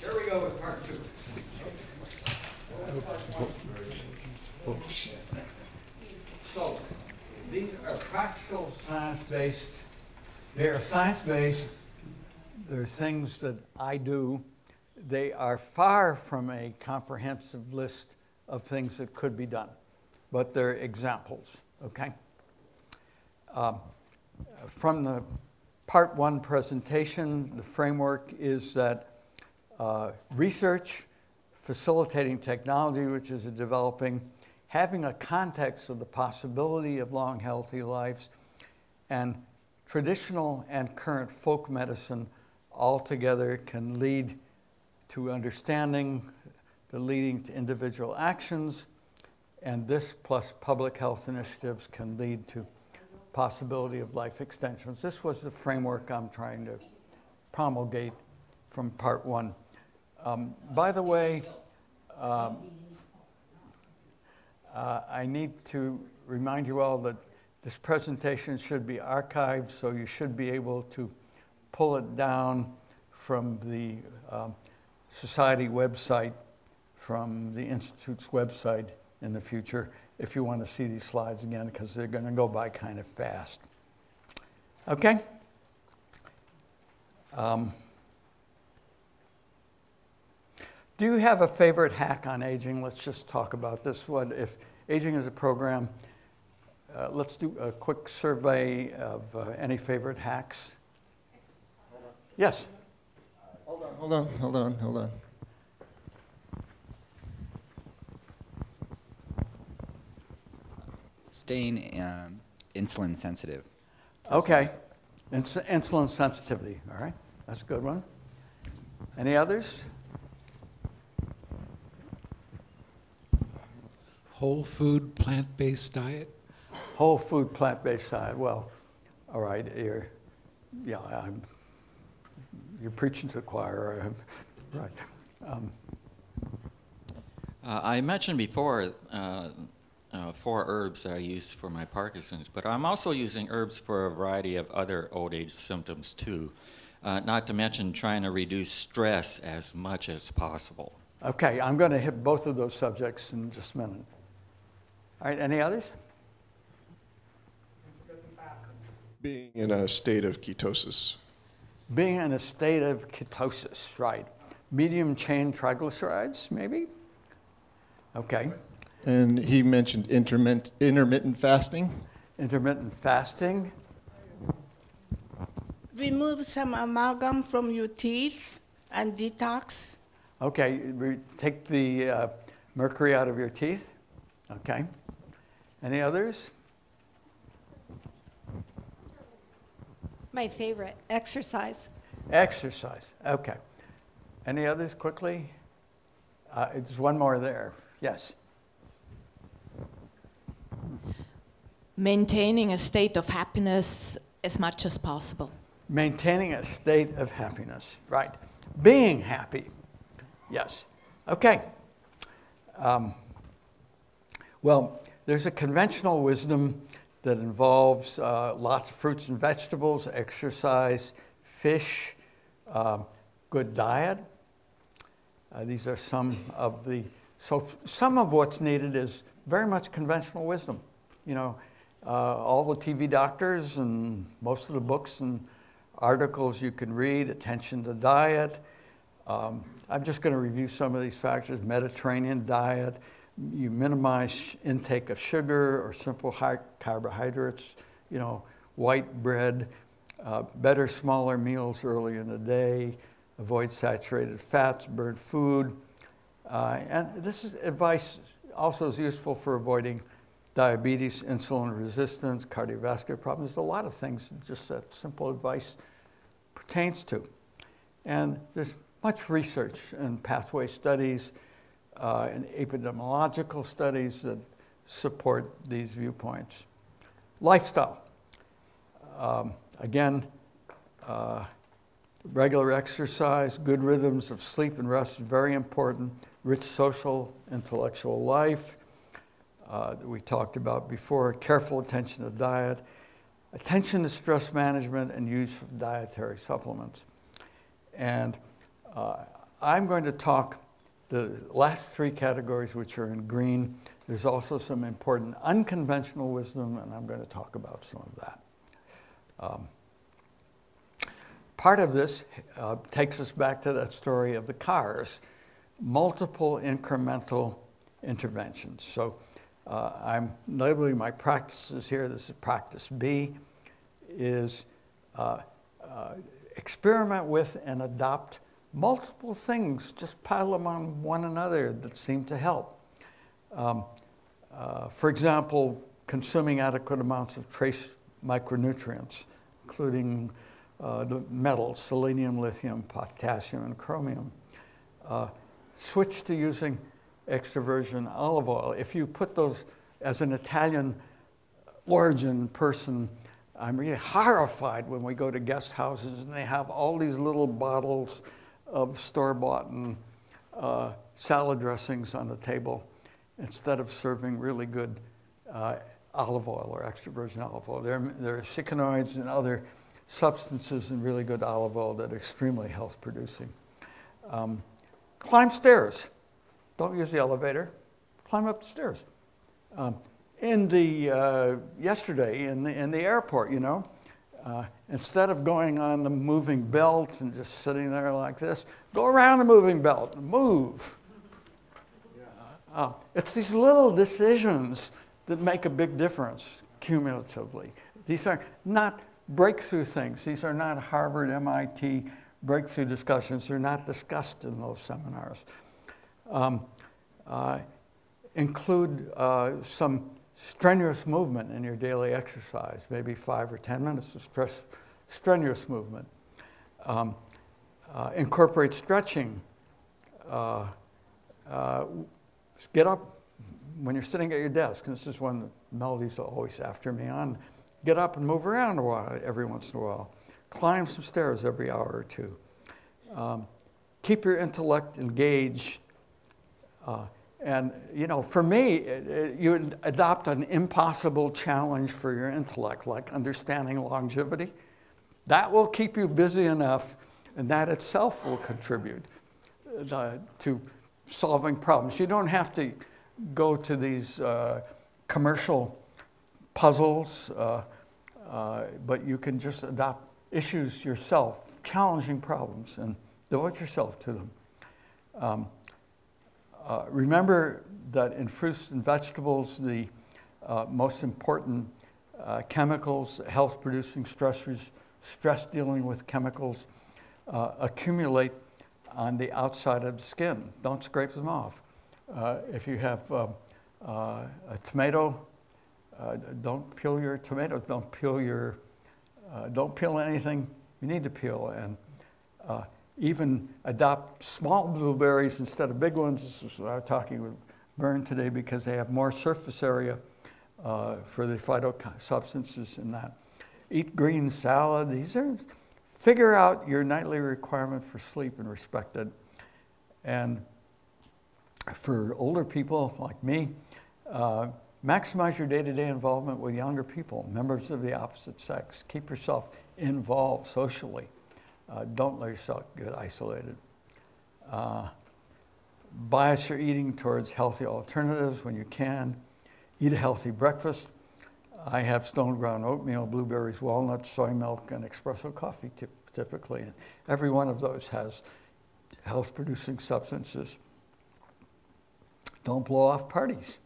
Here we go with part two. So these are practical science-based. They are science-based. They're things that I do. They are far from a comprehensive list of things that could be done, but they're examples, okay? From the part one presentation, the framework is that research, facilitating technology, which is developing, having a context of the possibility of long, healthy lives, and traditional and current folk medicine all together can lead to understanding, to leading to individual actions, and this plus public health initiatives can lead to possibility of life extensions. This was the framework I'm trying to promulgate from part one. By the way, I need to remind you all that this presentation should be archived, so you should be able to pull it down from the Society website, from the Institute's website in the future, if you want to see these slides again, because they're going to go by kind of fast. Okay? Do you have a favorite hack on aging? Let's just talk about this one. If aging is a program, let's do a quick survey of any favorite hacks. Yes? Hold on. Staying insulin sensitive. Okay. Insulin sensitivity. All right. That's a good one. Any others? Whole food, plant-based diet. Whole food, plant-based diet. Well, all right. You're preaching to the choir. Right. I mentioned before four herbs I use for my Parkinson's, but I'm also using herbs for a variety of other old age symptoms too, not to mention trying to reduce stress as much as possible. Okay, I'm going to hit both of those subjects in just a minute. All right, any others? Being in a state of ketosis. Being in a state of ketosis, right. Medium chain triglycerides, maybe? Okay. And he mentioned intermittent fasting. Intermittent fasting. Remove some amalgam from your teeth and detox. Okay, take the mercury out of your teeth. Okay. Any others? My favorite, exercise. Exercise, okay. Any others quickly? There's one more there, yes. Maintaining a state of happiness as much as possible. Maintaining a state of happiness, right. Being happy, yes. Okay. Well, there's a conventional wisdom that involves lots of fruits and vegetables, exercise, fish, good diet. These are some of what's needed is very much conventional wisdom. You know, all the TV doctors and most of the books and articles you can read, attention to diet. I'm just going to review some of these factors. Mediterranean diet, you minimize intake of sugar or simple high carbohydrates, you know, white bread, better smaller meals early in the day, avoid saturated fats, burnt food. And this is advice also is useful for avoiding diabetes, insulin resistance, cardiovascular problems. There's a lot of things just that simple advice pertains to. And there's much research and pathway studies and epidemiological studies that support these viewpoints. Lifestyle. Again, regular exercise, good rhythms of sleep and rest is very important. Rich social, intellectual life. That we talked about before, careful attention to diet, attention to stress management, and use of dietary supplements. And I'm going to talk the last three categories, which are in green. There's also some important unconventional wisdom, and I'm going to talk about some of that. Part of this takes us back to that story of the cars, multiple incremental interventions. So I'm labeling my practices here. This is practice B, is experiment with and adopt multiple things, just pile them on one another that seem to help. For example, consuming adequate amounts of trace micronutrients, including the metals, selenium, lithium, potassium, and chromium. Switch to using extra virgin olive oil. If you put those as an Italian origin person, I'm really horrified when we go to guest houses and they have all these little bottles of store-bought and salad dressings on the table instead of serving really good olive oil or extra virgin olive oil. There are cicanoids and other substances in really good olive oil that are extremely health-producing. Climb stairs. Don't use the elevator. Climb up the stairs. Yesterday in the airport, you know, instead of going on the moving belt and just sitting there like this, go around the moving belt and move. Yeah. It's these little decisions that make a big difference cumulatively. These are not breakthrough things. These are not Harvard, MIT breakthrough discussions. They're not discussed in those seminars. Include some strenuous movement in your daily exercise, maybe 5 or 10 minutes of strenuous movement. Incorporate stretching. Get up when you're sitting at your desk. And this is one that Melody's always after me on. Get up and move around a while, every once in a while. Climb some stairs every hour or two. Keep your intellect engaged. And, you know, for me, you adopt an impossible challenge for your intellect, like understanding longevity. That will keep you busy enough, and that itself will contribute to solving problems. You don't have to go to these commercial puzzles, but you can just adopt issues yourself, challenging problems, and devote yourself to them. Remember that in fruits and vegetables, the most important chemicals, health-producing stressors, stress dealing with chemicals, accumulate on the outside of the skin. Don't scrape them off. If you have a tomato, don't peel your tomatoes. Don't peel anything you need to peel. And even adopt small blueberries instead of big ones. This is what I was talking with Byrne today, because they have more surface area for the phytosubstances in that. Eat green salad. Figure out your nightly requirement for sleep and respect it. And for older people like me, maximize your day-to-day involvement with younger people, members of the opposite sex. Keep yourself involved socially. Don't let yourself get isolated. Bias your eating towards healthy alternatives when you can. Eat a healthy breakfast. I have stone ground oatmeal, blueberries, walnuts, soy milk, and espresso coffee typically. And every one of those has health-producing substances. Don't blow off parties.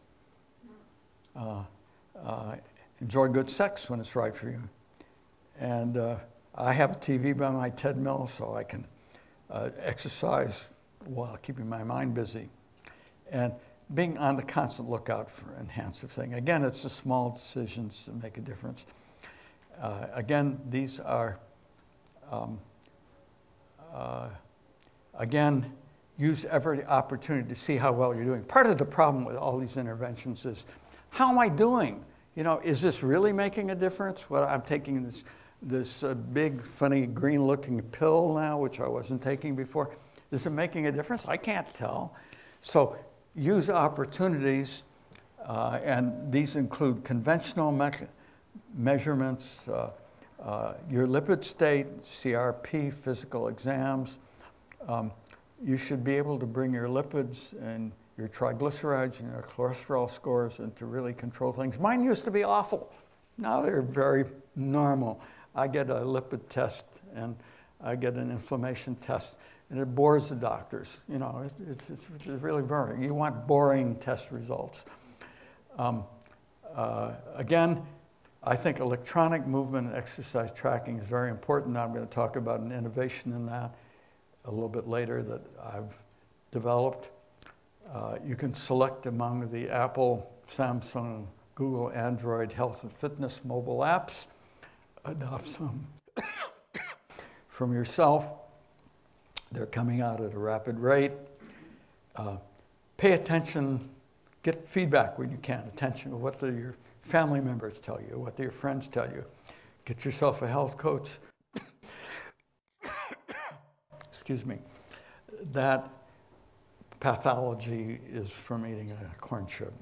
Enjoy good sex when it's right for you. And I have a TV by my treadmill, so I can exercise while keeping my mind busy. And being on the constant lookout for enhancer thing. Again, it's the small decisions that make a difference. Again, these are, again, use every opportunity to see how well you're doing. Part of the problem with all these interventions is, how am I doing? You know, is this really making a difference? Well, I'm taking this big, funny, green-looking pill now, which I wasn't taking before. Is it making a difference? I can't tell. So use opportunities, and these include conventional measurements, your lipid state, CRP, physical exams, You should be able to bring your lipids and your triglycerides and your cholesterol scores and to really control things. Mine used to be awful. Now they're very normal. I get a lipid test and I get an inflammation test, and it bores the doctors. You know, it's really boring. You want boring test results. Again, I think electronic movement and exercise tracking is very important. Now I'm going to talk about an innovation in that a little bit later that I've developed. You can select among the Apple, Samsung, Google, Android health and fitness mobile apps. Adopt some from yourself. They're coming out at a rapid rate. Pay attention, get feedback when you can, attention to what your family members tell you, what your friends tell you. Get yourself a health coach, excuse me. That pathology is from eating a corn chip.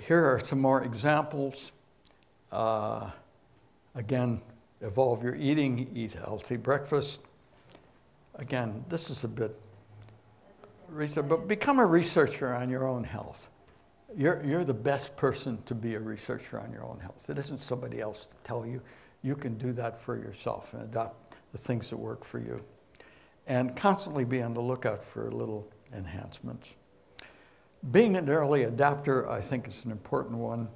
Here are some more examples. Again, evolve your eating, eat healthy breakfast. Again, this is a bit research, but become a researcher on your own health. You're the best person to be a researcher on your own health. It isn't somebody else to tell you. You can do that for yourself and adopt the things that work for you. And constantly be on the lookout for little enhancements. Being an early adapter, I think, is an important one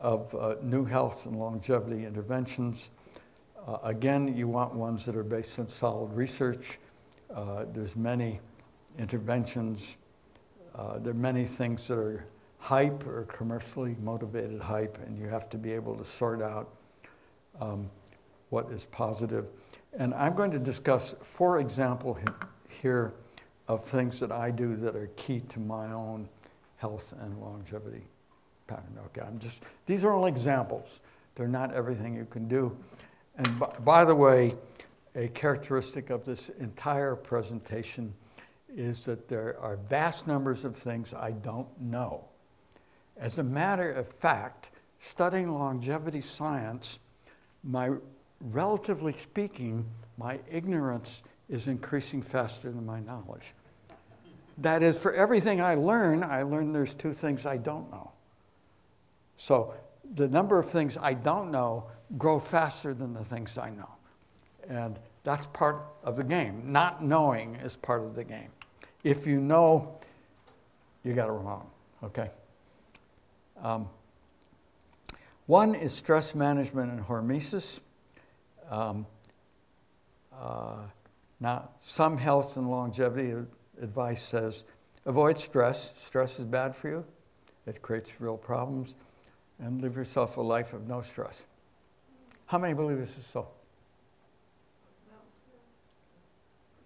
of new health and longevity interventions. Again, you want ones that are based on solid research. There's many interventions. There are many things that are hype or commercially motivated hype, and you have to be able to sort out what is positive. And I'm going to discuss 4 examples here of things that I do that are key to my own health and longevity pattern. Okay, these are all examples. They're not everything you can do. And by the way, a characteristic of this entire presentation is that there are vast numbers of things I don't know. As a matter of fact, studying longevity science, relatively speaking, my ignorance is increasing faster than my knowledge. That is, for everything I learn there's 2 things I don't know. So the number of things I don't know grow faster than the things I know. And that's part of the game. Not knowing is part of the game. If you know, you got it wrong, okay? One is stress management and hormesis. Now, some health and longevity advice says, avoid stress. Stress is bad for you. It creates real problems. And live yourself a life of no stress. How many believe this is so?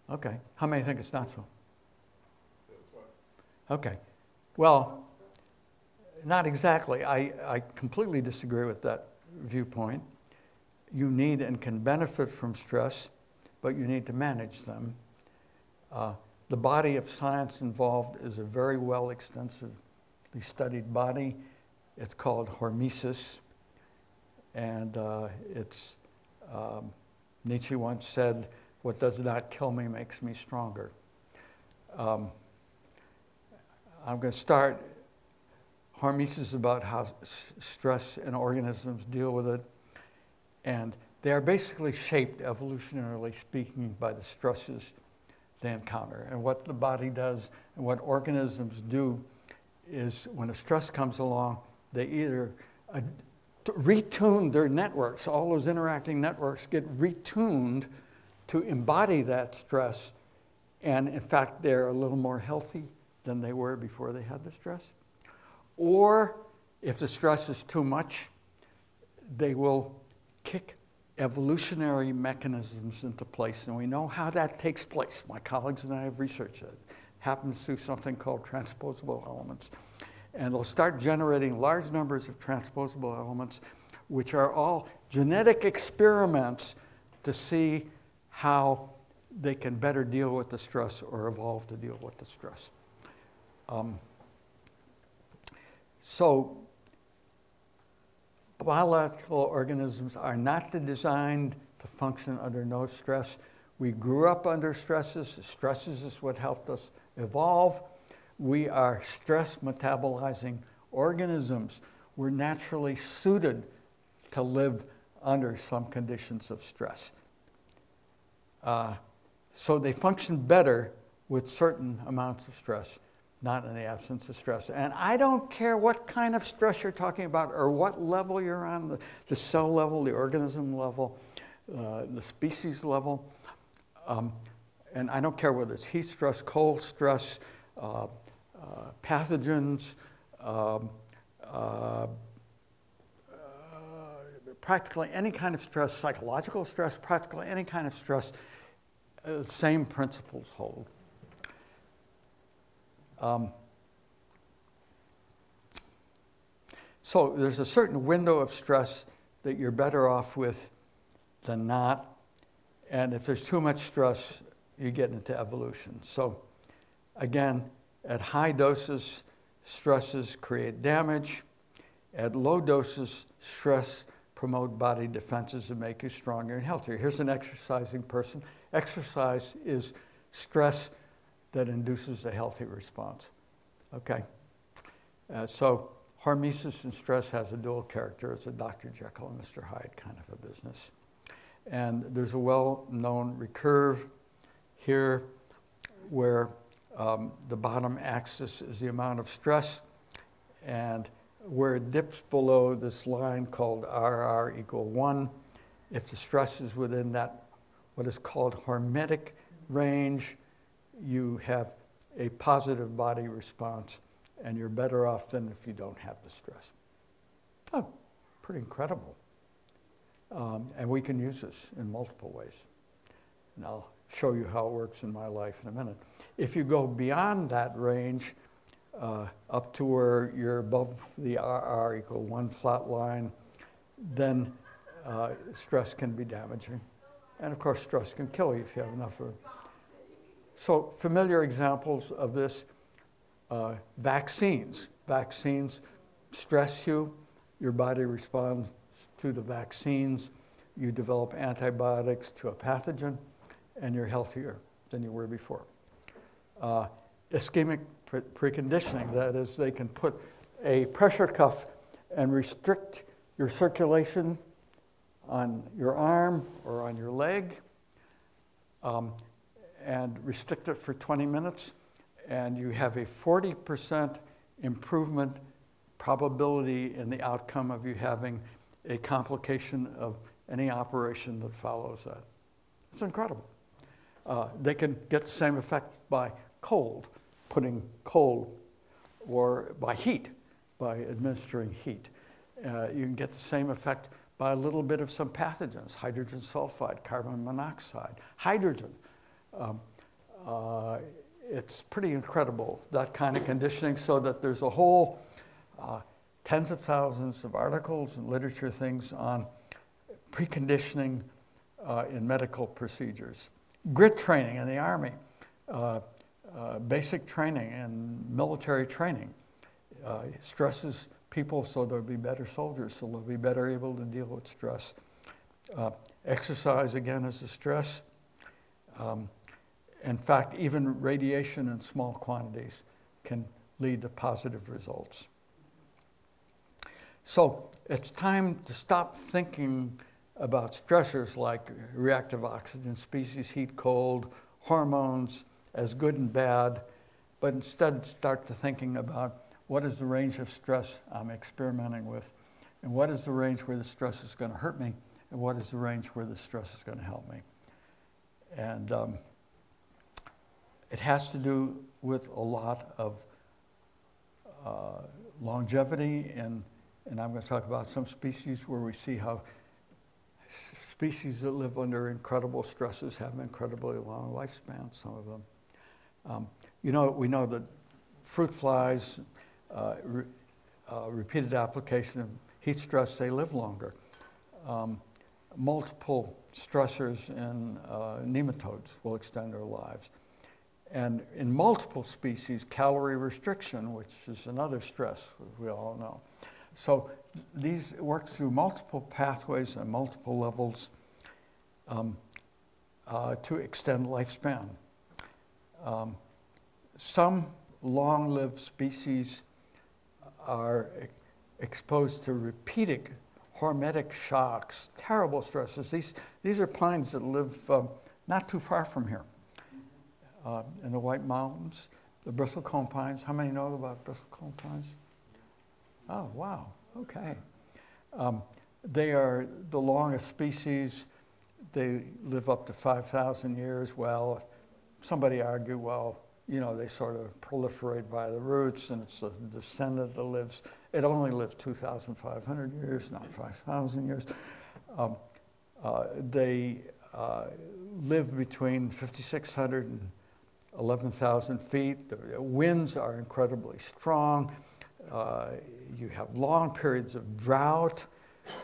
No. Okay. How many think it's not so? Okay. Well, not exactly. I completely disagree with that viewpoint. You need and can benefit from stress, but you need to manage them. The body of science involved is a very well extensively studied body. It's called hormesis. And Nietzsche once said, what does not kill me makes me stronger. I'm going to start. Hormesis is about how stress and organisms deal with it. And they are basically shaped, evolutionarily speaking, by the stresses they encounter. And what the body does and what organisms do is when a stress comes along, they either retune their networks. All those interacting networks get retuned to embody that stress. And in fact, they're a little more healthy than they were before they had the stress. Or if the stress is too much, they will kick evolutionary mechanisms into place, and we know how that takes place. My colleagues and I have researched it. It happens through something called transposable elements. And they'll start generating large numbers of transposable elements, which are all genetic experiments to see how they can better deal with the stress or evolve to deal with the stress. So biological organisms are not designed to function under no stress. We grew up under stresses. Stresses is what helped us evolve. We are stress metabolizing organisms. We're naturally suited to live under some conditions of stress. So they function better with certain amounts of stress, not in the absence of stress. And I don't care what kind of stress you're talking about or what level you're on, the cell level, the organism level, the species level. And I don't care whether it's heat stress, cold stress, pathogens, practically any kind of stress, psychological stress, practically any kind of stress, the same principles hold. So there's a certain window of stress that you're better off with than not. And if there's too much stress, you get into evolution. So again, at high doses, stresses create damage. At low doses, stress promote body defenses and make you stronger and healthier. Here's an exercising person. Exercise is stress that induces a healthy response. Okay. So hormesis and stress has a dual character. It's a Dr. Jekyll and Mr. Hyde kind of a business. And there's a well-known recurve here where the bottom axis is the amount of stress, and where it dips below this line called RR = 1, if the stress is within that what is called hormetic range, you have a positive body response, and you're better off than if you don't have the stress. Oh, pretty incredible. And we can use this in multiple ways. And I'll show you how it works in my life in a minute. If you go beyond that range, up to where you're above the RR = 1 flat line, then stress can be damaging. And of course, stress can kill you if you have enough of it. So familiar examples of this, vaccines. Vaccines stress you. Your body responds to the vaccines. You develop antibiotics to a pathogen, and you're healthier than you were before. Ischemic preconditioning, that is, they can put a pressure cuff and restrict your circulation on your arm or on your leg, and restrict it for 20 minutes, and you have a 40% improvement probability in the outcome of you having a complication of any operation that follows that. It's incredible. They can get the same effect by cold, putting cold, or by heat, by administering heat. You can get the same effect by a little bit of some pathogens, hydrogen sulfide, carbon monoxide, hydrogen. It's pretty incredible, that kind of conditioning, so that there's a whole tens of thousands of articles and literature things on preconditioning in medical procedures. Grit training in the Army, basic training and military training stresses people so they'll be better soldiers, so they'll be better able to deal with stress. Exercise, again, is a stress. In fact, even radiation in small quantities can lead to positive results. So it's time to stop thinking about stressors like reactive oxygen, species, heat, cold, hormones as good and bad, but instead start to thinking about what is the range of stress I'm experimenting with, and what is the range where the stress is going to hurt me, and what is the range where the stress is going to help me. And it has to do with a lot of longevity, and I'm going to talk about some species where we see how species that live under incredible stresses have incredibly long lifespans, some of them. You know, we know that fruit flies, repeated application of heat stress, they live longer. Multiple stressors in nematodes will extend their lives. And in multiple species, calorie restriction, which is another stress, we all know, So these work through multiple pathways and multiple levels to extend lifespan. Some long-lived species are exposed to repeated hormetic shocks, terrible stresses. These are pines that live not too far from here in the White Mountains, the bristlecone pines. How many know about bristlecone pines? Oh, wow, okay. They are the longest species. They live up to 5,000 years. Well, somebody argued, well, you know, they sort of proliferate via the roots and it's a descendant that lives. It only lives 2,500 years, not 5,000 years. They live between 5,600 and 11,000 feet. The winds are incredibly strong. You have long periods of drought,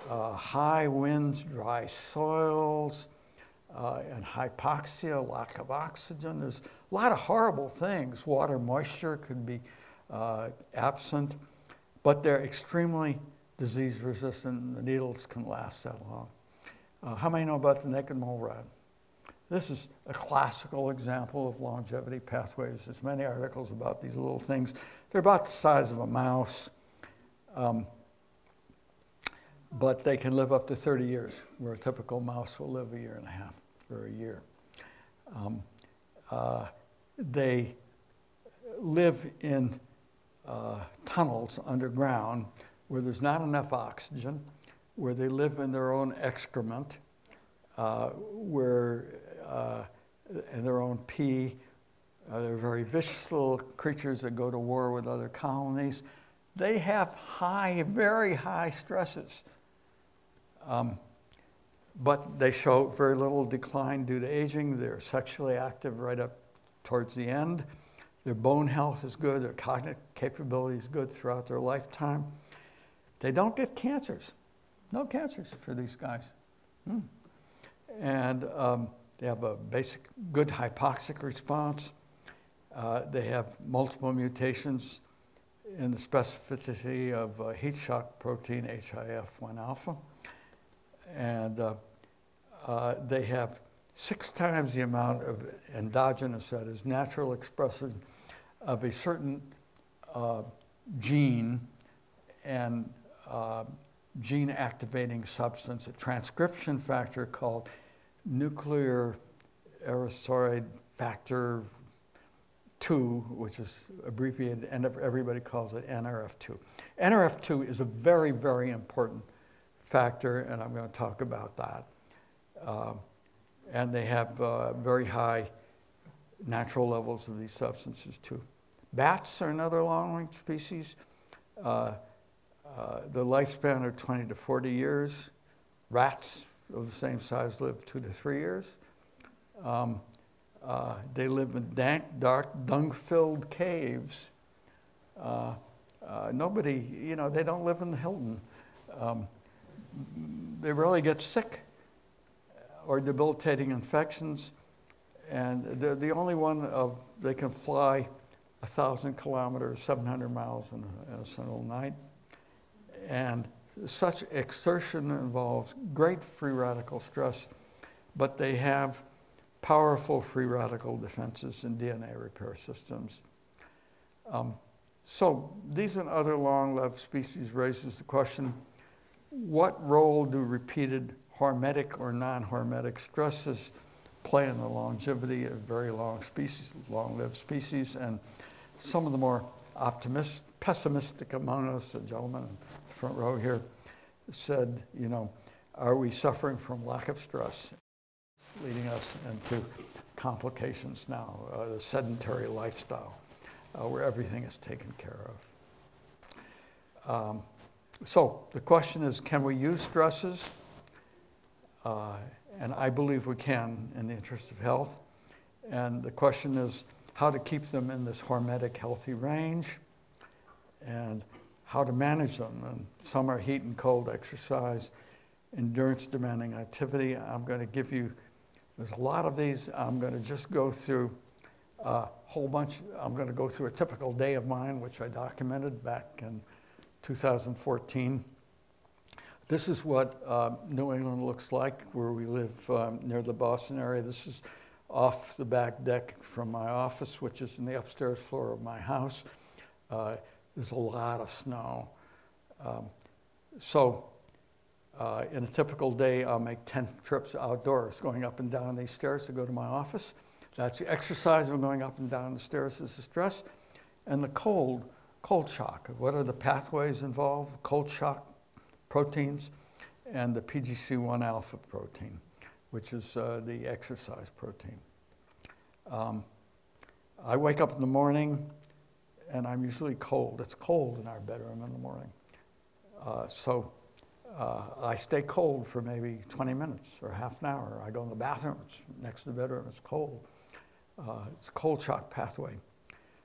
high winds, dry soils, and hypoxia, lack of oxygen. There's a lot of horrible things. Water moisture could be absent, but they're extremely disease resistant. The needles can last that long. How many know about the naked mole rat? This is a classical example of longevity pathways. There's many articles about these little things. They're about the size of a mouse, but they can live up to 30 years, where a typical mouse will live a year and a half or a year. They live in tunnels underground where there's not enough oxygen, where they live in their own excrement, and their own pee. They're very vicious little creatures that go to war with other colonies. They have high, very high stresses, but they show very little decline due to aging. They're sexually active right up towards the end. Their bone health is good. Their cognitive capability is good throughout their lifetime. They don't get cancers. No cancers for these guys. And they have a basic good hypoxic response. They have multiple mutations in the specificity of heat shock protein HIF1 alpha. And they have 6 times the amount of endogenous, that is natural expression of a certain gene and gene activating substance, a transcription factor called Nuclear erythroid factor 2, which is abbreviated, and everybody calls it NRF2. NRF2 is a very, very important factor, and I'm going to talk about that. And they have very high natural levels of these substances, too. Bats are another long-lived species. The lifespan are 20 to 40 years. Rats of the same size live 2 to 3 years. They live in dank, dark, dung-filled caves. Nobody, you know, they don't live in the Hilton. They really get sick or debilitating infections. And they're the only one of, they can fly 1,000 kilometers, 700 miles in a single night. And such exertion involves great free radical stress, but they have powerful free radical defenses and DNA repair systems. So these and other long-lived species raises the question, what role do repeated hormetic or non-hormetic stresses play in the longevity of very long species, long-lived species? And some of the more pessimistic among us, a gentleman front row here said, you know, are we suffering from lack of stress, leading us into complications now, the sedentary lifestyle, where everything is taken care of. So the question is, can we use stresses? And I believe we can in the interest of health. And the question is how to keep them in this hormetic healthy range and how to manage them. And some are heat and cold, exercise, endurance demanding activity. I'm going to give you, there's a lot of these. I'm going to just go through a whole bunch. I'm going to go through a typical day of mine, which I documented back in 2014. This is what New England looks like, where we live near the Boston area. This is off the back deck from my office, which is in the upstairs floor of my house. There's a lot of snow. In a typical day, I'll make 10 trips outdoors, going up and down these stairs to go to my office. That's the exercise of going up and down the stairs is the stress. And the cold shock. What are the pathways involved? Cold shock proteins and the PGC1-alpha protein, which is the exercise protein. I wake up in the morning, and I'm usually cold. It's cold in our bedroom in the morning. I stay cold for maybe 20 minutes or half an hour. I go in the bathroom, it's next to the bedroom, it's cold. It's a cold shock pathway.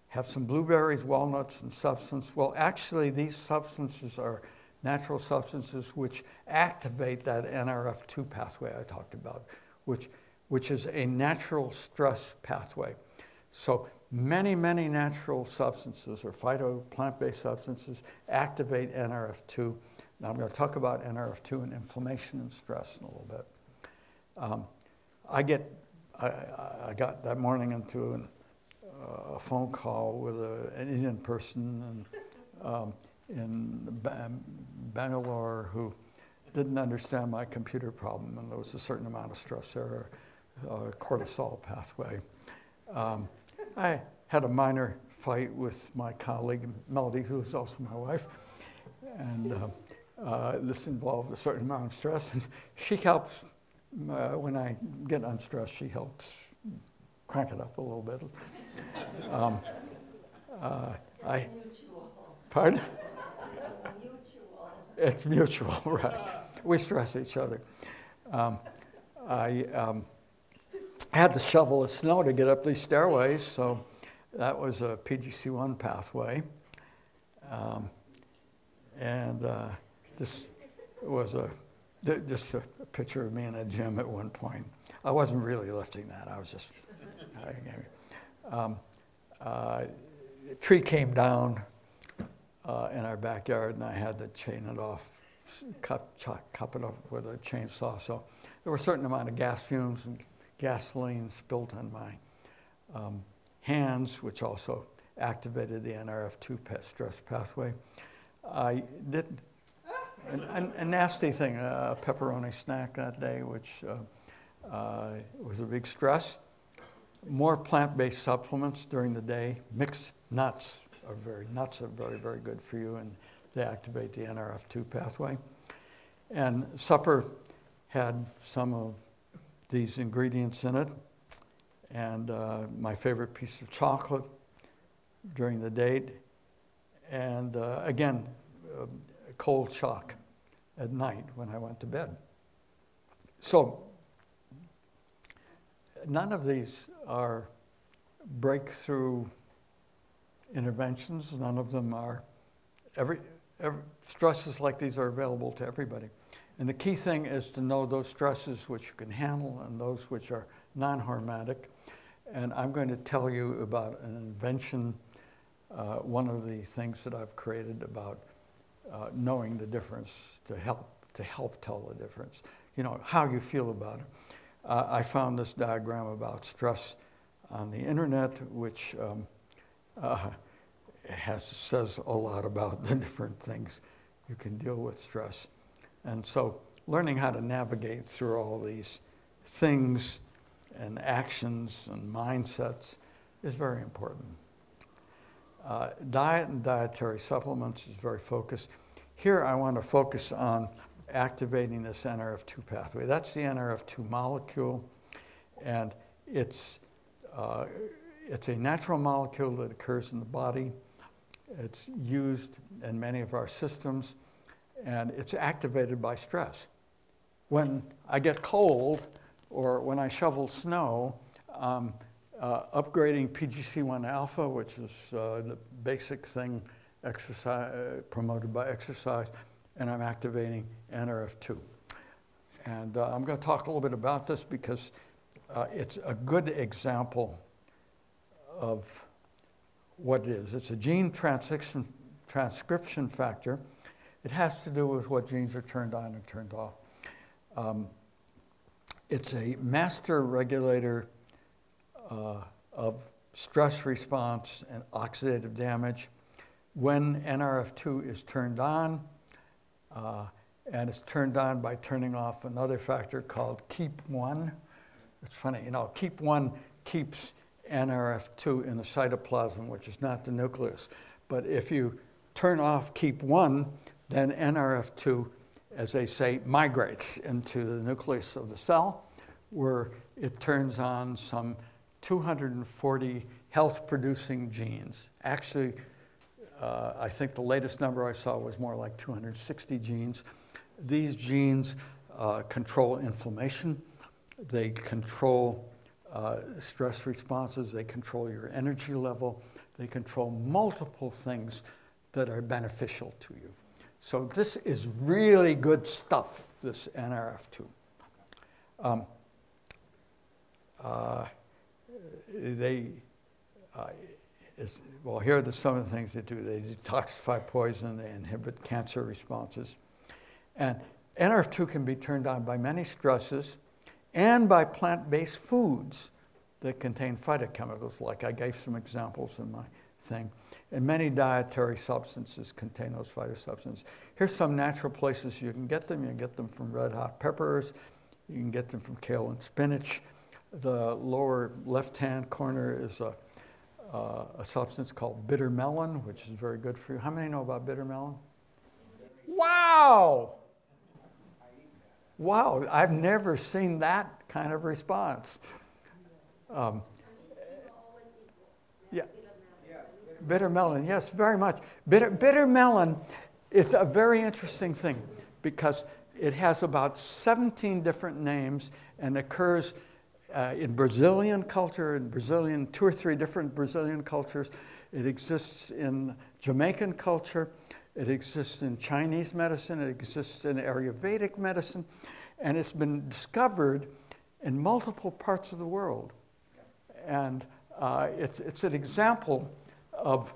Have some blueberries, walnuts, and substance. Well, actually, these substances are natural substances which activate that NRF2 pathway I talked about, which is a natural stress pathway. So many, many natural substances or plant-based substances activate NRF2. Now, I'm going to talk about NRF2 and inflammation and stress in a little bit. I got that morning into a phone call with an Indian person in Bangalore who didn't understand my computer problem, and there was a certain amount of stress there, cortisol pathway. I had a minor fight with my colleague, Melody, who was also my wife, and this involved a certain amount of stress. And she helps, when I get unstressed, she helps crank it up a little bit. It's mutual. Pardon? It's mutual, right. We stress each other. I had to shovel the snow to get up these stairways, so that was a PGC1 pathway. This was just a picture of me in a gym at one point. I wasn't really lifting that. I was just, a tree came down in our backyard, and I had to chain it off, chop it off with a chainsaw. So there were a certain amount of gas fumes and gasoline spilt on my hands, which also activated the NRF2 stress pathway. I did a nasty thing, a pepperoni snack that day, which was a big stress. More plant-based supplements during the day. Mixed nuts are very, very good for you, and they activate the NRF2 pathway. And supper had some of these ingredients in it. And my favorite piece of chocolate during the day. And again, cold shock at night when I went to bed. So none of these are breakthrough interventions. None of them are, stresses like these are available to everybody. And the key thing is to know those stresses which you can handle and those which are non-hormetic. And I'm going to tell you about an invention. One of the things that I've created about knowing the difference to help tell the difference, you know, how you feel about it. I found this diagram about stress on the internet, which says a lot about the different things you can deal with stress. And so learning how to navigate through all these things and actions and mindsets is very important. Diet and dietary supplements is very focused. Here I want to focus on activating this NRF2 pathway. That's the NRF2 molecule, and it's a natural molecule that occurs in the body. It's used in many of our systems, and it's activated by stress. When I get cold or when I shovel snow, upgrading PGC1 alpha, which is the basic thing promoted by exercise, and I'm activating NRF2. And I'm going to talk a little bit about this because it's a good example of what it is. It's a gene transcription factor It has to do with what genes are turned on and turned off. It's a master regulator of stress response and oxidative damage. When NRF2 is turned on, and it's turned on by turning off another factor called KEAP1. It's funny, you know, KEAP1 keeps NRF2 in the cytoplasm, which is not the nucleus. But if you turn off KEAP1, then NRF2, as they say, migrates into the nucleus of the cell, where it turns on some 240 health-producing genes. Actually, I think the latest number I saw was more like 260 genes. These genes control inflammation. They control stress responses. They control your energy level. They control multiple things that are beneficial to you. So this is really good stuff, this NRF2. Well, here are some of the things they do. They detoxify poison, they inhibit cancer responses. And NRF2 can be turned on by many stresses and by plant-based foods that contain phytochemicals, like I gave some examples in my thing. And many dietary substances contain those phytosubstances. Here's some natural places you can get them. You can get them from red-hot peppers. You can get them from kale and spinach. The lower left-hand corner is a substance called bitter melon, which is very good for you. How many know about bitter melon? Wow! Wow, I've never seen that kind of response. Yeah. Bitter melon, yes, very much. Bitter melon is a very interesting thing because it has about 17 different names and occurs in Brazilian culture, in Brazilian, 2 or 3 different Brazilian cultures. It exists in Jamaican culture. It exists in Chinese medicine. It exists in Ayurvedic medicine. And it's been discovered in multiple parts of the world. And it's an example of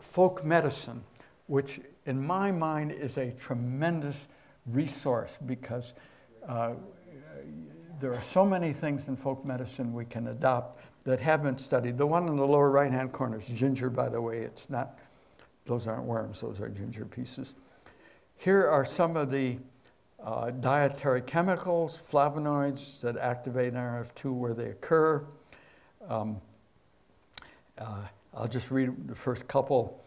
folk medicine, which in my mind is a tremendous resource because there are so many things in folk medicine we can adopt that have been studied. The one in the lower right-hand corner is ginger, by the way. It's not, those aren't worms, those are ginger pieces. Here are some of the dietary chemicals, flavonoids that activate NRF2 where they occur. I'll just read the first couple.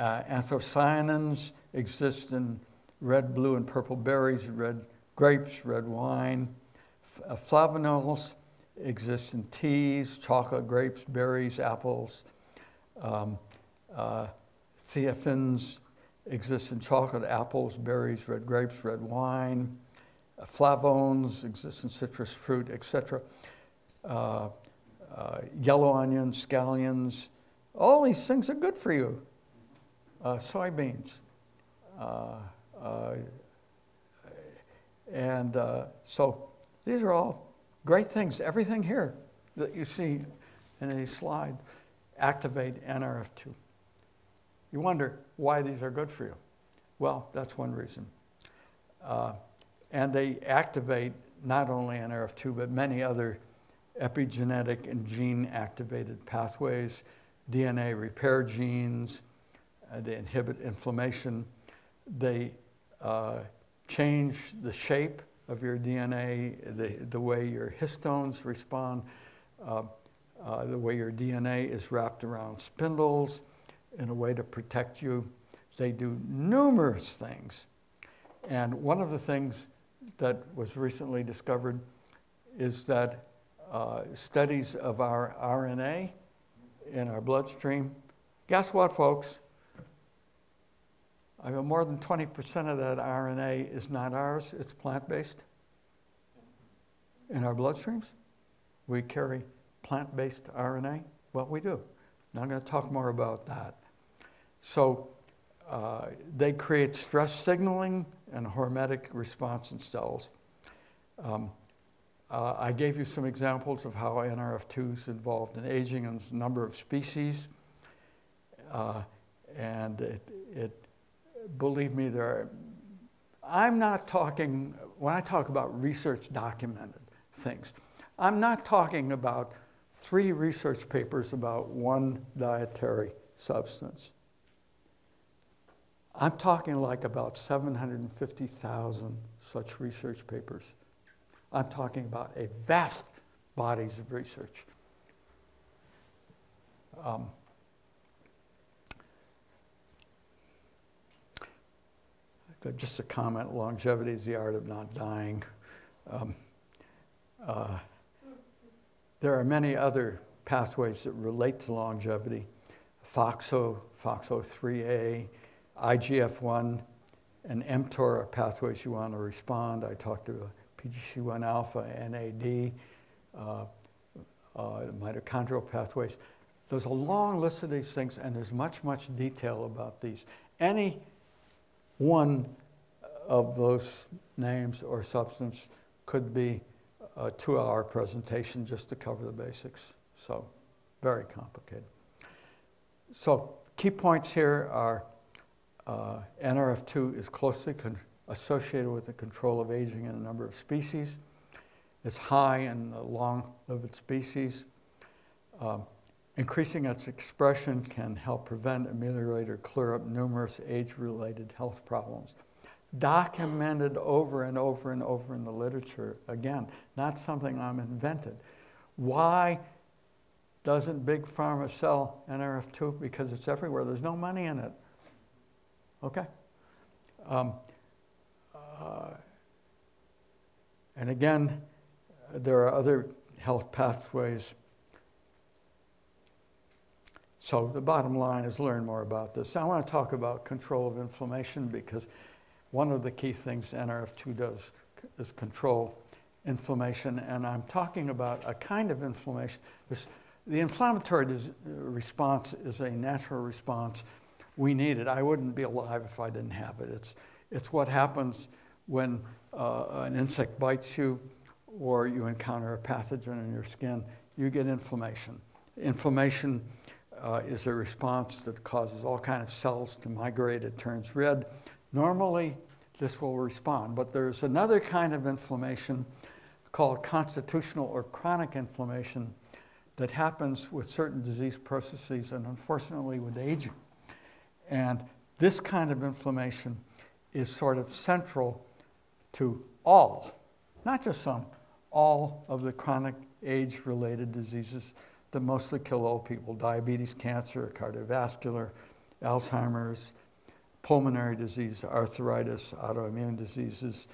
Anthocyanins exist in red, blue, and purple berries, red grapes, red wine. Flavonols exist in teas, chocolate, grapes, berries, apples. Theophins exist in chocolate, apples, berries, red grapes, red wine. Flavones exist in citrus fruit, etc. Yellow onions, scallions. All these things are good for you. Soybeans. So these are all great things. Everything here that you see in a slide activate NRF2. You wonder why these are good for you. Well, that's one reason. And they activate not only NRF2, but many other epigenetic and gene-activated pathways, DNA repair genes. They inhibit inflammation. They change the shape of your DNA, the way your histones respond, the way your DNA is wrapped around spindles in a way to protect you. They do numerous things. And one of the things that was recently discovered is that studies of our RNA in our bloodstream, guess what, folks? I mean, more than 20% of that RNA is not ours, it's plant-based. In our bloodstreams, we carry plant-based RNA. Well, we do. Now I'm going to talk more about that. So they create stress signaling and hormetic response in cells. I gave you some examples of how NRF2 is involved in aging and a number of species. And it believe me, there are, I'm not talking, when I talk about research documented things, I'm not talking about 3 research papers about 1 dietary substance. I'm talking like about 750,000 such research papers. I'm talking about a vast bodies of research. Just a comment, longevity is the art of not dying. There are many other pathways that relate to longevity. FOXO, FOXO3A, IGF-1, and mTOR are pathways you want to respond. I talked to PGC1 alpha, NAD, mitochondrial pathways. There's a long list of these things, and there's much, much detail about these. Any one of those names or substance could be a 2-hour presentation just to cover the basics. So very complicated. So key points here are NRF2 is closely associated with the control of aging in a number of species. It's high in the long-lived species. Increasing its expression can help prevent, ameliorate, or clear up numerous age-related health problems. Documented over and over and over in the literature. Again, not something I'm invented. Why doesn't Big Pharma sell NRF2? Because it's everywhere. There's no money in it. Okay. And again, there are other health pathways. So the bottom line is learn more about this. I want to talk about control of inflammation because one of the key things NRF2 does is control inflammation. And I'm talking about a kind of inflammation. The inflammatory response is a natural response. We need it. I wouldn't be alive if I didn't have it. It's what happens when an insect bites you or you encounter a pathogen in your skin. You get inflammation. Inflammation is a response that causes all kinds of cells to migrate. It turns red. Normally, this will respond. But there's another kind of inflammation called constitutional or chronic inflammation that happens with certain disease processes and, unfortunately, with aging. And this kind of inflammation is sort of central to all, not just some, all of the chronic age-related diseases that mostly kill old people: diabetes, cancer, cardiovascular, Alzheimer's, pulmonary disease, arthritis, autoimmune diseases,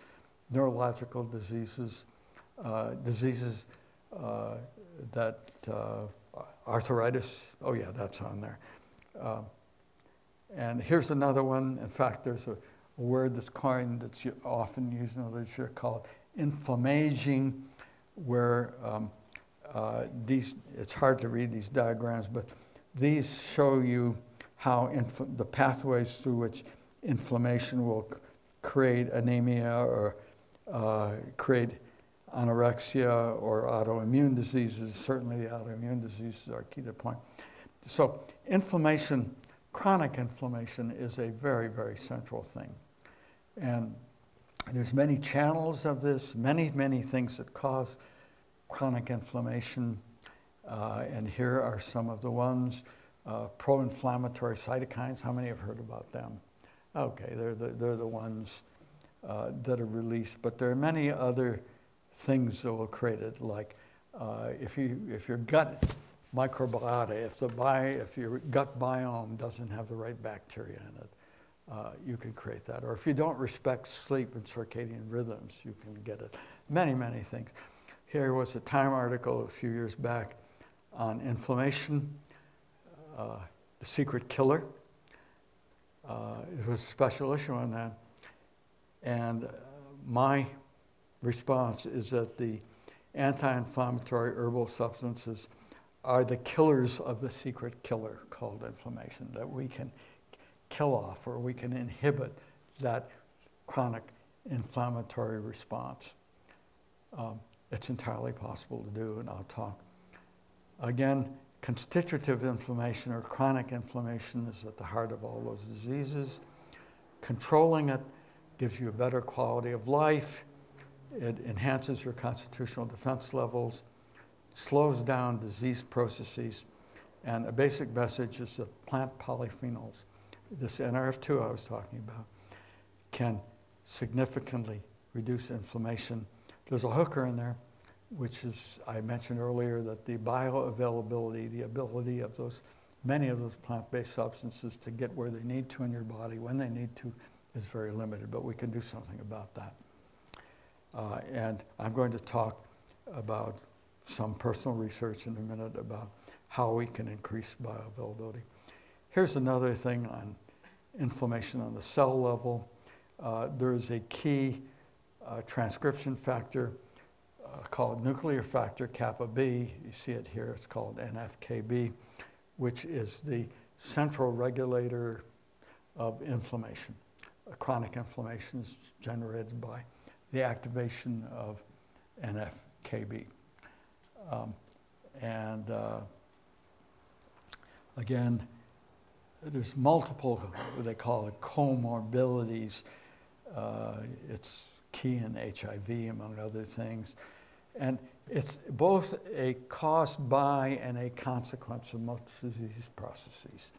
neurological diseases, diseases that arthritis, oh yeah, that's on there. And here's another one. In fact, there's a word that's coined that's often used in the literature called inflammaging, where it's hard to read these diagrams, but these show you how the pathways through which inflammation will create anemia or create anorexia or autoimmune diseases. Certainly, the autoimmune diseases are key to the point. So inflammation, chronic inflammation, is a very, very central thing. And there's many channels of this, many, many things that cause chronic inflammation. And here are some of the ones. Pro-inflammatory cytokines, how many have heard about them? Okay, they're the ones that are released. But there are many other things that will create it, like if your gut microbiota, if your gut biome doesn't have the right bacteria in it, you can create that. Or if you don't respect sleep and circadian rhythms, you can get it. Many, many things. Here was a Time article a few years back on inflammation, the secret killer. It was a special issue on that. And my response is that the anti-inflammatory herbal substances are the killers of the secret killer called inflammation, that we can kill off or we can inhibit that chronic inflammatory response. It's entirely possible to do, and I'll talk. Again, constitutive inflammation or chronic inflammation is at the heart of all those diseases. Controlling it gives you a better quality of life. It enhances your constitutional defense levels, slows down disease processes, and a basic message is that plant polyphenols, this NRF2 I was talking about, can significantly reduce inflammation. There's a hooker in there, which is, I mentioned earlier, that the bioavailability, the ability of those, many of those plant-based substances to get where they need to in your body when they need to is very limited, but we can do something about that. And I'm going to talk about some personal research in a minute about how we can increase bioavailability. Here's another thing on inflammation on the cell level. There is a key transcription factor called nuclear factor kappa B. You see it here, it's called NFKB, which is the central regulator of inflammation. Chronic inflammation is generated by the activation of NFKB. Again, there's multiple, what they call it, comorbidities. It's key in HIV, among other things. And it's both a cause by and a consequence of most disease processes.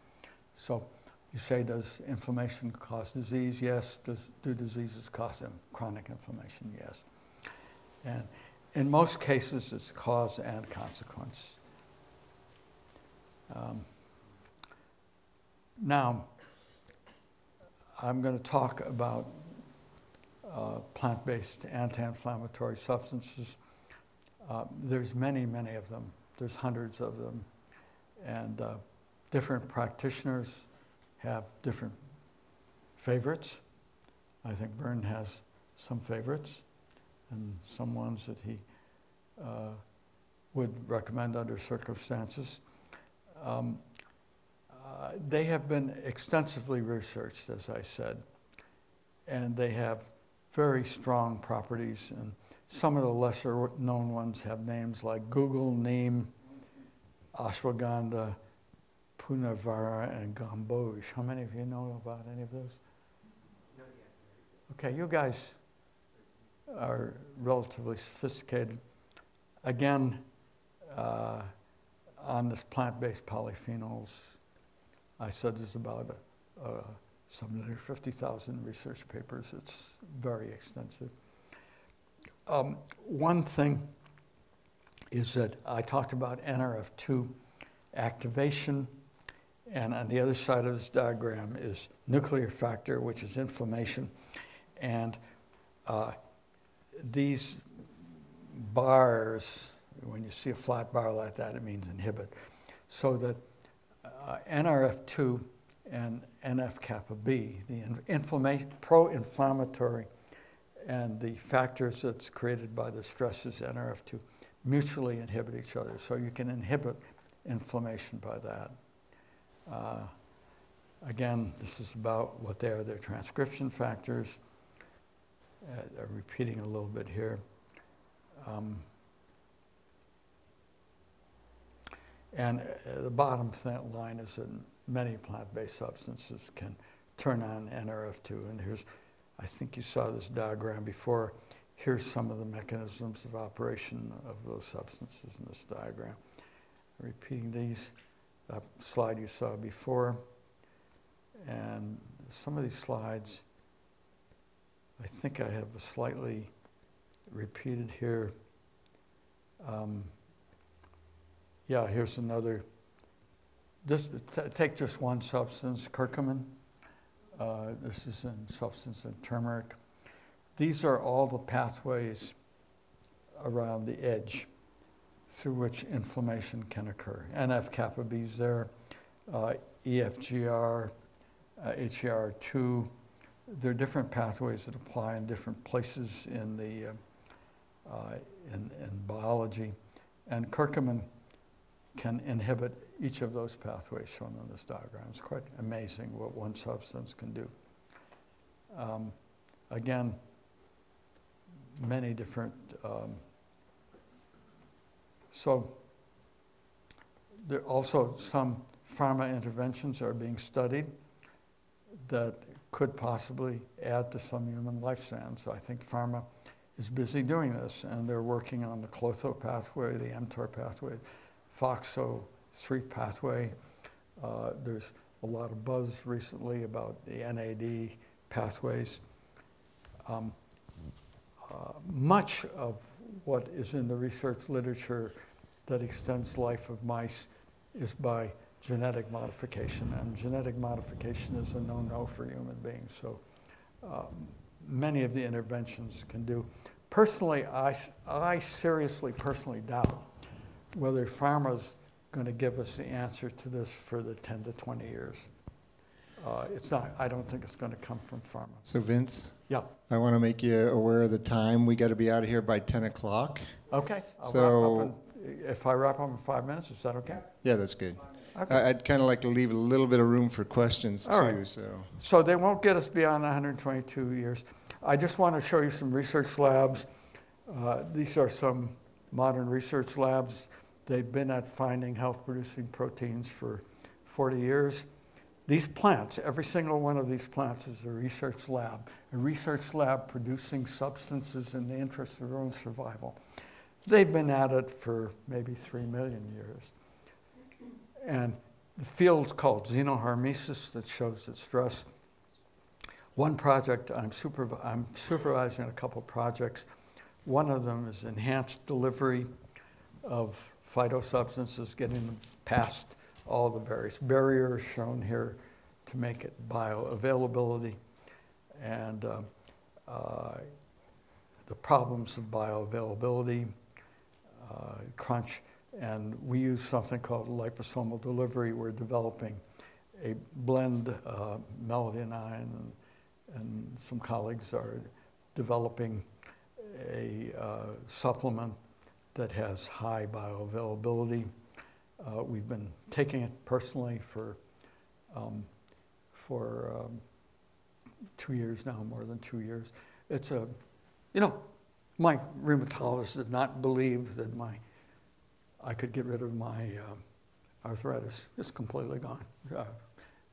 So you say, does inflammation cause disease? Yes. Do diseases cause chronic inflammation? Yes. And in most cases, it's cause and consequence. Now, I'm going to talk about plant-based anti-inflammatory substances. There's many, many of them. There's hundreds of them. And different practitioners have different favorites. I think Byrne has some favorites and some ones that he would recommend under circumstances. They have been extensively researched, as I said, and they have very strong properties, and some of the lesser known ones have names like Google, Neem, Ashwagandha, Punavara, and Gamboge. How many of you know about any of those? Not yet. Okay, you guys are relatively sophisticated. Again, on this plant-based polyphenols, I said there's about some 50,000 research papers. It's very extensive. One thing is that I talked about NRF2 activation, and on the other side of this diagram is nuclear factor, which is inflammation. And these bars, when you see a flat bar like that, it means inhibit. So that NRF2 and NF-kappa B, the pro-inflammatory, and the factors that's created by the stresses NRF2 mutually inhibit each other. So you can inhibit inflammation by that. Again, this is about what they are, their transcription factors. Repeating a little bit here. And the bottom line is that many plant-based substances can turn on NRF2. And here's, I think you saw this diagram before. Here's some of the mechanisms of operation of those substances in this diagram. Repeating these, that slide you saw before. And some of these slides, I think I have a slightly repeated here. Yeah, here's another. Take just one substance, curcumin. This is a substance in turmeric. These are all the pathways around the edge through which inflammation can occur. NF-kappa B is there, EFGR, HER2. There are different pathways that apply in different places in the in biology, and curcumin can inhibit each of those pathways shown on this diagram. It's quite amazing what one substance can do. Again, many different. So there also some pharma interventions are being studied that could possibly add to some human lifespan. So I think pharma is busy doing this, and they're working on the clotho pathway, the mTOR pathway, FOXO3 pathway. There's a lot of buzz recently about the NAD pathways. Much of what is in the research literature that extends life of mice is by genetic modification, and genetic modification is a no-no for human beings. So many of the interventions can do. Personally, I personally doubt whether pharma's going to give us the answer to this for the 10 to 20 years. It's not, I don't think it's going to come from pharma. So Vince? Yeah. I want to make you aware of the time. We got to be out of here by 10 o'clock. Okay. So if I wrap up in 5 minutes, is that okay? Yeah, that's good. Okay. I'd kind of like to leave a little bit of room for questions too. Right. So they won't get us beyond 122 years. I just want to show you some research labs. These are some modern research labs. They've been at finding health-producing proteins for 40 years. These plants, every single one of these plants is a research lab producing substances in the interest of their own survival. They've been at it for maybe 3 million years. And the field's called xenohormesis, that shows its stress. One project, I'm supervising a couple projects. One of them is enhanced delivery of phytosubstances, getting them past all the various barriers shown here to make it bioavailability, and the problems of bioavailability, crunch. And we use something called liposomal delivery. We're developing a blend, Melody and I and some colleagues are developing a supplement that has high bioavailability. We've been taking it personally for 2 years now, more than 2 years. It's a, you know, my rheumatologist did not believe that I could get rid of my arthritis. It's completely gone.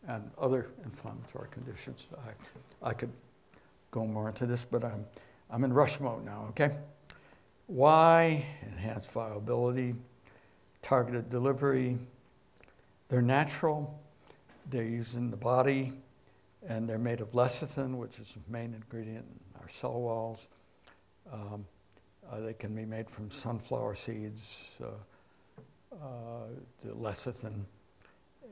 And other inflammatory conditions. I could go more into this, but I'm in rush mode now, okay? Why? Enhanced viability, targeted delivery. They're natural, they're used in the body, and they're made of lecithin, which is the main ingredient in our cell walls. They can be made from sunflower seeds, the lecithin,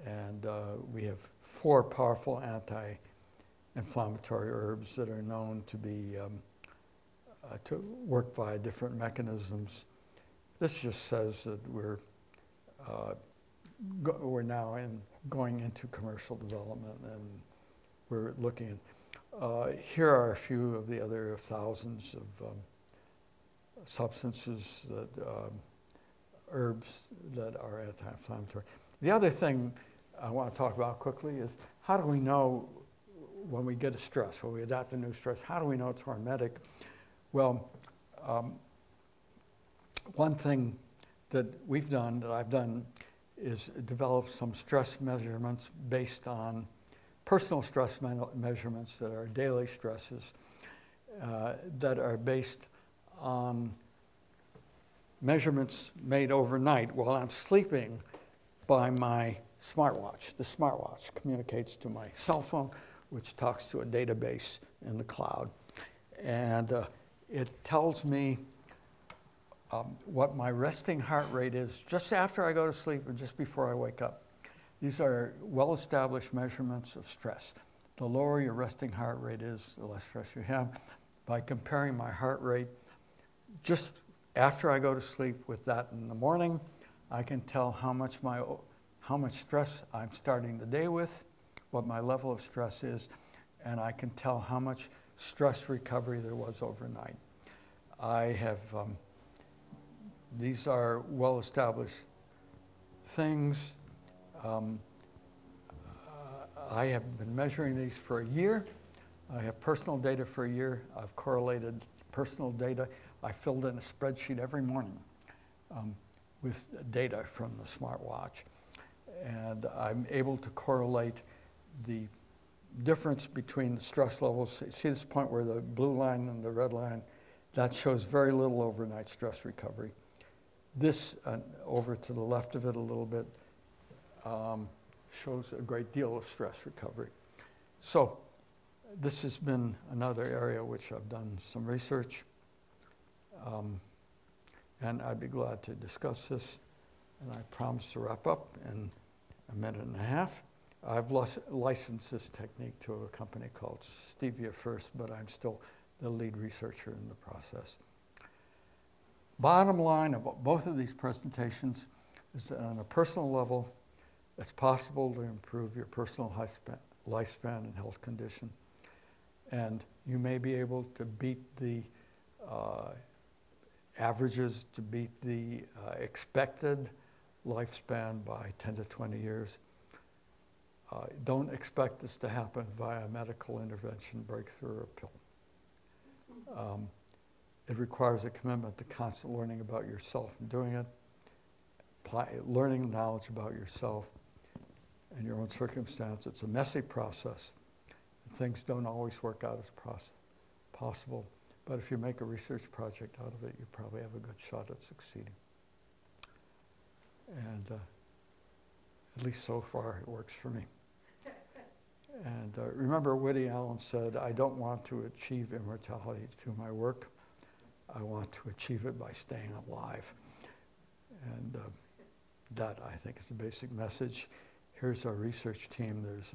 and we have 4 powerful anti-inflammatory herbs that are known to be to work via different mechanisms. This just says that we're now going into commercial development, and we're looking at, here are a few of the other thousands of substances, that herbs that are anti-inflammatory. The other thing I want to talk about quickly is how do we know when we get a stress, when we adopt a new stress, how do we know it's hormetic? Well, one thing that we've done, that I've done, is develop some stress measurements based on personal stress measurements that are daily stresses that are based on measurements made overnight while I'm sleeping by my smartwatch. The smartwatch communicates to my cell phone, which talks to a database in the cloud. And it tells me what my resting heart rate is just after I go to sleep and just before I wake up. These are well-established measurements of stress. The lower your resting heart rate is, the less stress you have. By comparing my heart rate just after I go to sleep with that in the morning, I can tell how much stress I'm starting the day with, what my level of stress is, and I can tell how much stress recovery there was overnight. I have, these are well-established things. I have been measuring these for a year. I have personal data for a year. I've correlated personal data. I filled in a spreadsheet every morning with data from the smartwatch. And I'm able to correlate the difference between the stress levels. See this point where the blue line and the red line, that shows very little overnight stress recovery. This, over to the left of it a little bit, shows a great deal of stress recovery. So this has been another area which I've done some research, and I'd be glad to discuss this. And I promise to wrap up in a minute and a half. I've licensed this technique to a company called Stevia First, but I'm still the lead researcher in the process. Bottom line of both of these presentations is that on a personal level, it's possible to improve your personal lifespan and health condition. And you may be able to beat the averages, to beat the expected lifespan by 10 to 20 years. Don't expect this to happen via medical intervention, breakthrough, or pill. It requires a commitment to constant learning about yourself and doing it, learning knowledge about yourself and your own circumstance. It's a messy process. Things don't always work out as possible, but if you make a research project out of it, you probably have a good shot at succeeding. And at least so far, it works for me. And remember, Woody Allen said, I don't want to achieve immortality through my work. I want to achieve it by staying alive. And that, I think, is the basic message. Here's our research team. There's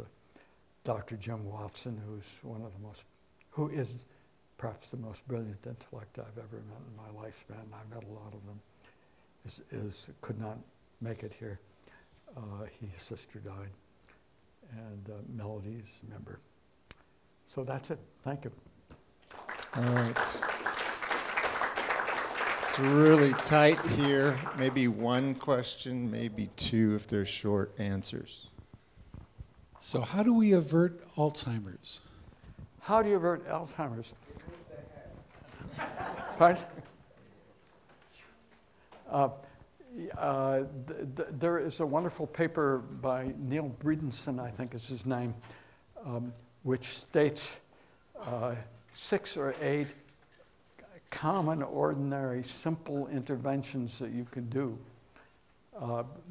Dr. Jim Watson, who is perhaps the most brilliant intellect I've ever met in my lifespan. I've met a lot of them. Could not make it here. His sister died. And Melody's member. So that's it. Thank you. All right. It's really tight here. Maybe one question, maybe two if they're short answers. So how do we avert Alzheimer's? How do you avert Alzheimer's? Pardon? There is a wonderful paper by Neil Bredesen, I think is his name, which states 6 or 8 common, ordinary, simple interventions that you can do,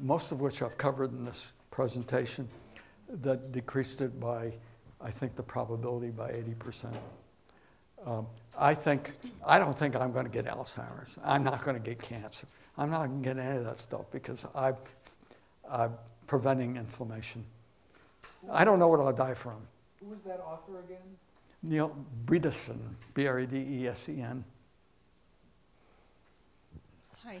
most of which I've covered in this presentation, that decreased it by, I think, the probability by 80%. I don't think I'm going to get Alzheimer's. I'm not going to get cancer. I'm not going to get any of that stuff because I'm preventing inflammation. I don't know what I'll die from. Who was that author again? Neil Bredesen, B-R-E-D-E-S-E-N. Hi.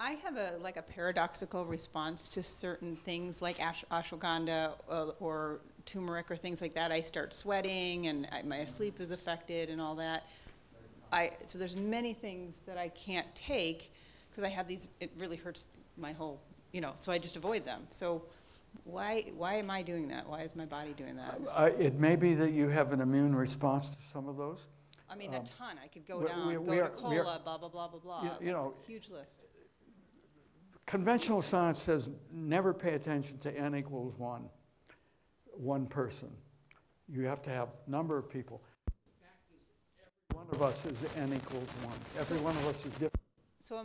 I have a paradoxical response to certain things like ashwagandha or turmeric or things like that. I start sweating and my sleep is affected and all that. So there's many things that I can't take because I have these, it really hurts my whole, so I just avoid them. So why am I doing that? Why is my body doing that? It may be that you have an immune response to some of those. I mean, a ton. I could go down, go to cola, blah, blah, blah, blah, blah. Huge list. Conventional science says never pay attention to N equals one person. You have to have a number of people. The fact is, every one of us is N equals 1. Every one of us is different. So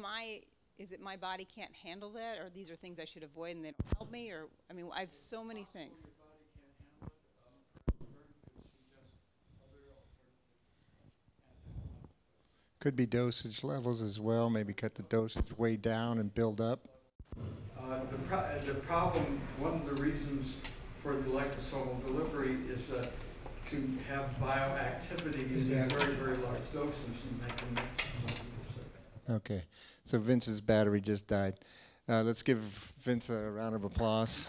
is it my body can't handle that, or these are things I should avoid and they don't help me? Or, I mean, I have so many things. Could be dosage levels as well, maybe cut the dosage way down and build up. The problem, one of the reasons for the liposomal delivery is that to have bioactivity using very, very large doses and make them maximum. Okay, so Vince's battery just died. Let's give Vince a round of applause.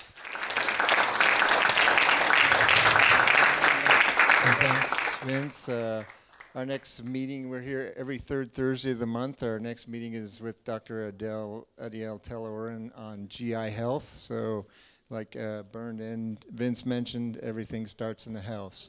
So thanks, Vince. Our next meeting, we're here every third Thursday of the month. Our next meeting is with Dr. Adiel Telorin on GI health. So like Bernd and Vince mentioned, everything starts in the health.